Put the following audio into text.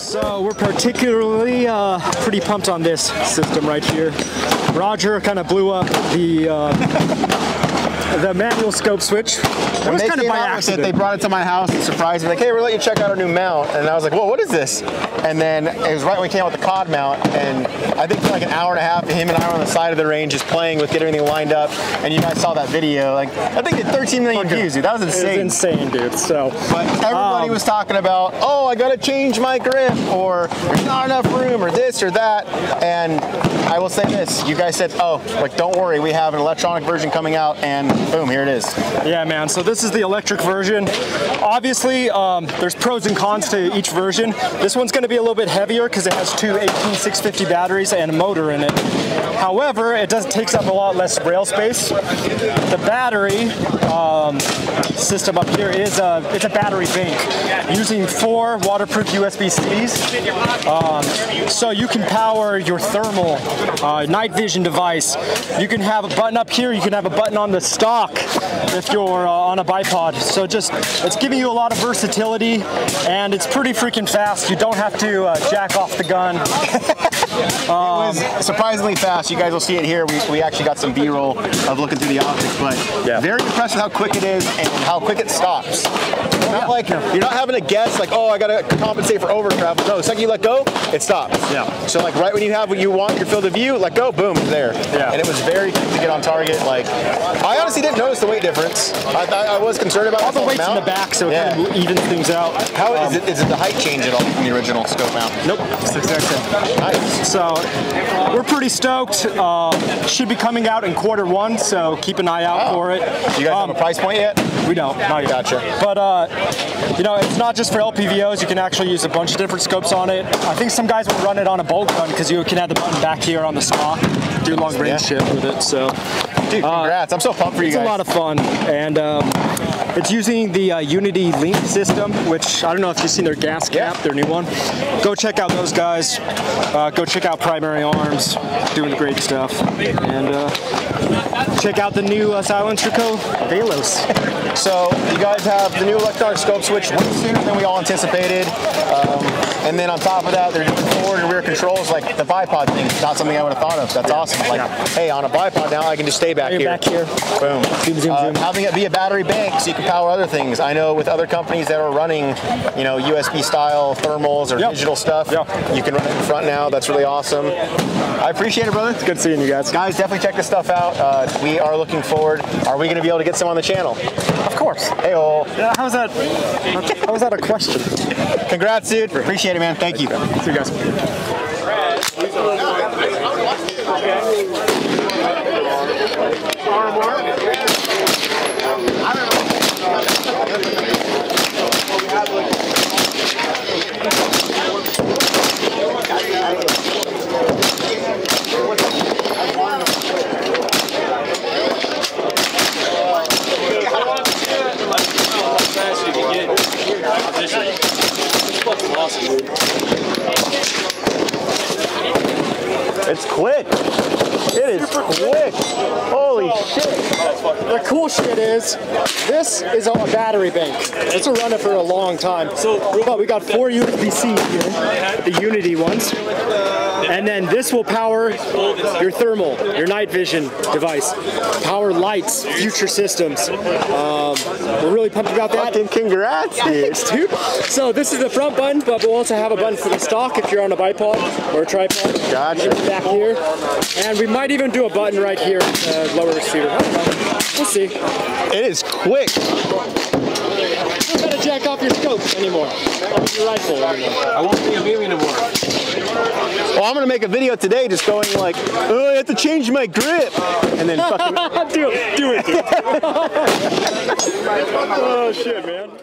So we're particularly pretty pumped on this system right here. Roger kind of blew up the manual scope switch. It was kind of by accident. They brought it to my house and surprised me, like, hey, we're letting you check out our new mount. And I was like, whoa, what is this? And then it was right when we came out with the COD mount, and I think for like an hour and a half, him and I were on the side of the range just playing with getting everything lined up. And you guys saw that video. Like, I think it did 13 million views, dude. That was insane. It was insane, dude. So, but everybody was talking about, oh, I gotta change my grip, or there's not enough room, or this or that. And I will say this, you guys said, oh, like, don't worry, we have an electronic version coming out, and boom, here it is. Yeah, man. So this is the electric version. Obviously, there's pros and cons to each version. This one's going to be a little bit heavier because it has two 18650 batteries and a motor in it. However, it takes up a lot less rail space. The battery system up here is it's a battery bank using 4 waterproof USB-Cs. So you can power your thermal night vision device. You can have a button up here. You can have a button on the stock if you're on a bipod. So just, it's giving you a lot of versatility, and it's pretty freaking fast. You don't have to jack off the gun. It was surprisingly fast. You guys will see it here. We actually got some B-roll of looking through the optics, but yeah, very impressed with how quick it is and how quick it stops. Not like, you're not having to guess, like, oh, I gotta compensate for over travel. No, the second you let go, it stops. Yeah. So like right when you have what you want, your field of view, let go, boom, there. Yeah. And it was very quick to get on target. Like, I honestly didn't notice the weight difference. I was concerned about all the weight's mount in the back, so it kind of evens things out. How is it the height change at all from the original scope mount? Nope, it's the exact same. Nice. So we're pretty stoked. Should be coming out in quarter 1, so keep an eye out for it. Do you guys have a price point yet? We don't. Not yet. Gotcha. But you know, it's not just for LPVOs. You can actually use a bunch of different scopes on it. I think some guys will run it on a bolt gun because you can have the button back here on the stock, do long range shit with it. So, dude, congrats! I'm so pumped for you guys. It's a lot of fun, and it's using the Unity Link system, which I don't know if you've seen their gas cap, their new one. Go check out those guys. Go check out Primary Arms, doing great stuff, and check out the new Silent Cove Velos. So you guys have the new electronic scope switch way sooner than we all anticipated. And then on top of that, they're doing forward and rear controls, like the bipod thing. It's not something I would have thought of. That's awesome. Like, hey, on a bipod now, I can just stay back here. Boom. Zoom, zoom, zoom. Having it be a battery bank so you can power other things. I know with other companies that are running, you know, USB style thermals or digital stuff, you can run it in front now. That's really awesome. I appreciate it, brother. It's good seeing you guys. Guys, definitely check this stuff out. We are looking forward. Are we going to be able to get some on the channel? Of course. Hey, all. How was that a question? Congrats, dude. Appreciate it, man. Thank you. See you guys. It's quick. It is super quick. Holy shit. The cool shit is, this is a battery bank. It's a runner for a long time. But we got 4 USB-C here, the Unity ones. And then this will power your thermal, your night vision device, power lights, future systems. We're really pumped about that. And congrats, dude. So this is the front button, but we'll also have a button for the stock if you're on a bipod or a tripod. Gotcha. Back here. And we might even do a button right here, lower receiver. I don't know. We'll see. It is quick. You don't gotta jack off your scope anymore. Your rifle anymore. I won't be a baby anymore. Well, I'm gonna make a video today just going like, oh, I have to change my grip, and then fucking do it. Oh shit, man.